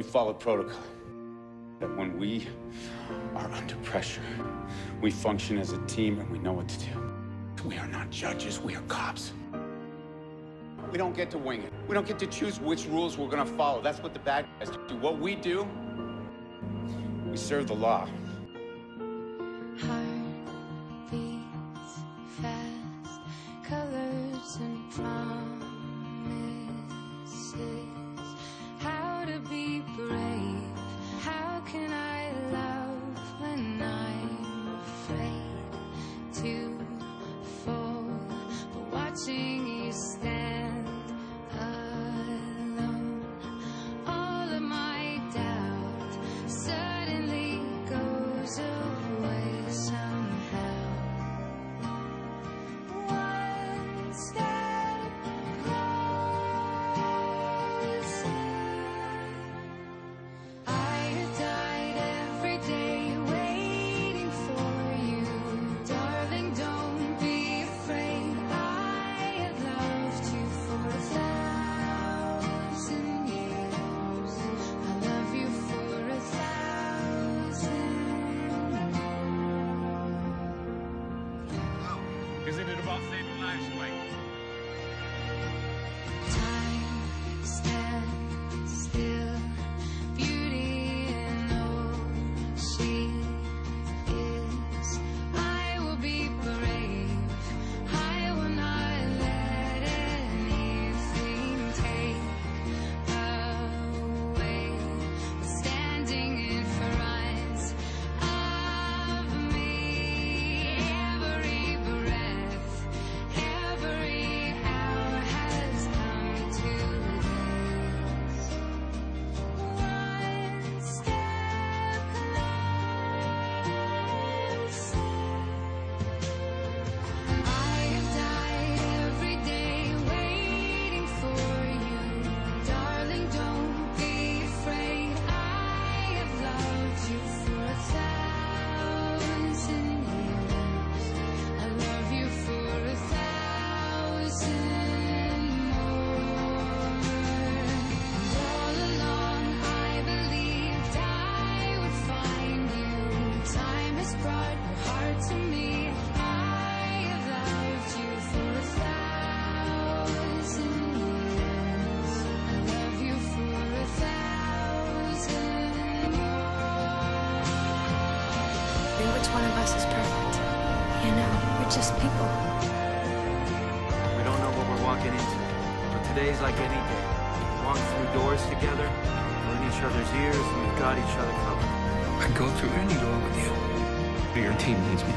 We followed protocol. That when we are under pressure, we function as a team and we know what to do. We are not judges, we are cops. We don't get to wing it. We don't get to choose which rules we're gonna follow. That's what the bad guys do. What we do, we serve the law. Isn't it about saving lives, Mike? Time stands still, beauty and all she is. I will be brave, I will not let anything take away what's standing in front of me. Every breath, every hour has come to this. One step closer. I have died every day waiting for you. Darling, don't be afraid. I have loved you for 1,000 years. I love you for 1,000 more. And all along I believed I would find you. Time has brought your heart to me. I have loved you for 1,000 years. I love you for 1,000 more. Which one of us is perfect? You know, we're just people. We don't know what we're walking into, but today's like any day. We walk through doors together, we're in each other's ears, and we've got each other covered. I'd go through any door with you. But your team needs me.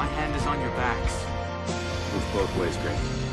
My hand is on your backs. Move both ways, Greg.